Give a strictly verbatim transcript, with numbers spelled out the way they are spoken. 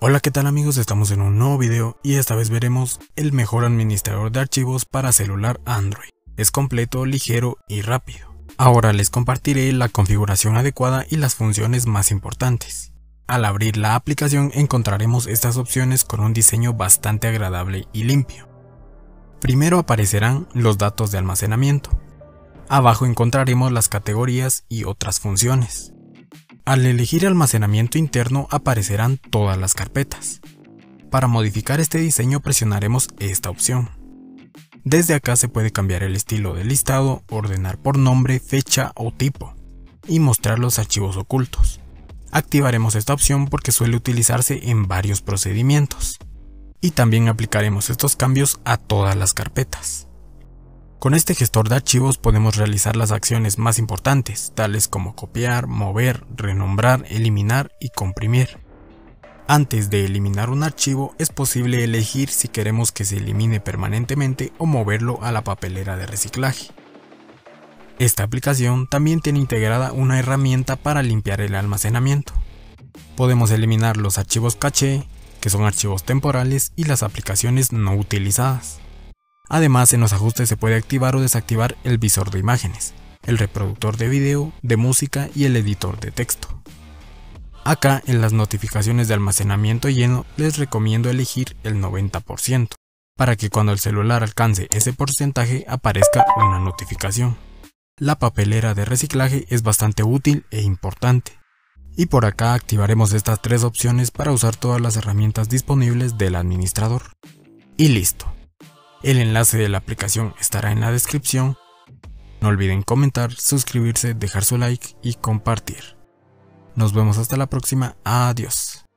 Hola, ¿qué tal amigos? Estamos en un nuevo video y esta vez veremos el mejor administrador de archivos para celular Android. Es completo, ligero y rápido. Ahora les compartiré la configuración adecuada y las funciones más importantes. Al abrir la aplicación encontraremos estas opciones con un diseño bastante agradable y limpio. Primero aparecerán los datos de almacenamiento. Abajo encontraremos las categorías y otras funciones. Al elegir almacenamiento interno aparecerán todas las carpetas. Para modificar este diseño presionaremos esta opción. Desde acá se puede cambiar el estilo del listado, ordenar por nombre, fecha o tipo y mostrar los archivos ocultos. Activaremos esta opción porque suele utilizarse en varios procedimientos. Y también aplicaremos estos cambios a todas las carpetas. Con este gestor de archivos podemos realizar las acciones más importantes, tales como copiar, mover, renombrar, eliminar y comprimir. Antes de eliminar un archivo es posible elegir si queremos que se elimine permanentemente o moverlo a la papelera de reciclaje. Esta aplicación también tiene integrada una herramienta para limpiar el almacenamiento. Podemos eliminar los archivos caché, que son archivos temporales, y las aplicaciones no utilizadas. Además, en los ajustes se puede activar o desactivar el visor de imágenes, el reproductor de video, de música y el editor de texto. Acá, en las notificaciones de almacenamiento lleno, les recomiendo elegir el noventa por ciento, para que cuando el celular alcance ese porcentaje aparezca una notificación. La papelera de reciclaje es bastante útil e importante. Y por acá activaremos estas tres opciones para usar todas las herramientas disponibles del administrador. Y listo. El enlace de la aplicación estará en la descripción. No olviden comentar, suscribirse, dejar su like y compartir. Nos vemos hasta la próxima. Adiós.